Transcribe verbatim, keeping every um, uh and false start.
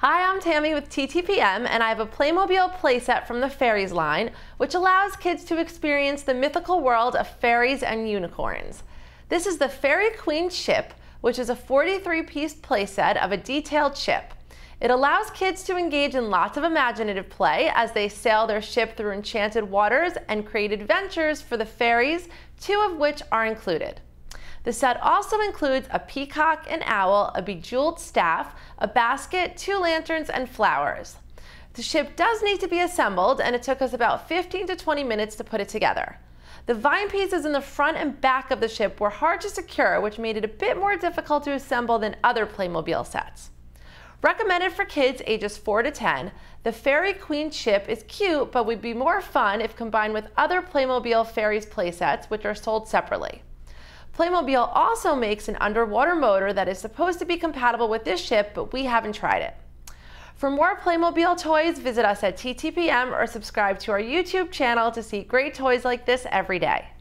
Hi, I'm Tammy with T T P M, and I have a Playmobil playset from the Fairies line, which allows kids to experience the mythical world of fairies and unicorns. This is the Fairy Queen Ship, which is a forty-three piece playset of a detailed ship. It allows kids to engage in lots of imaginative play as they sail their ship through enchanted waters and create adventures for the fairies, two of which are included. The set also includes a peacock, an owl, a bejeweled staff, a basket, two lanterns, and flowers. The ship does need to be assembled, and it took us about fifteen to twenty minutes to put it together. The vine pieces in the front and back of the ship were hard to secure, which made it a bit more difficult to assemble than other Playmobil sets. Recommended for kids ages four to ten, the Fairy Queen Ship is cute, but would be more fun if combined with other Playmobil Fairies playsets, which are sold separately. Playmobil also makes an underwater motor that is supposed to be compatible with this ship, but we haven't tried it. For more Playmobil toys, visit us at T T P M or subscribe to our YouTube channel to see great toys like this every day.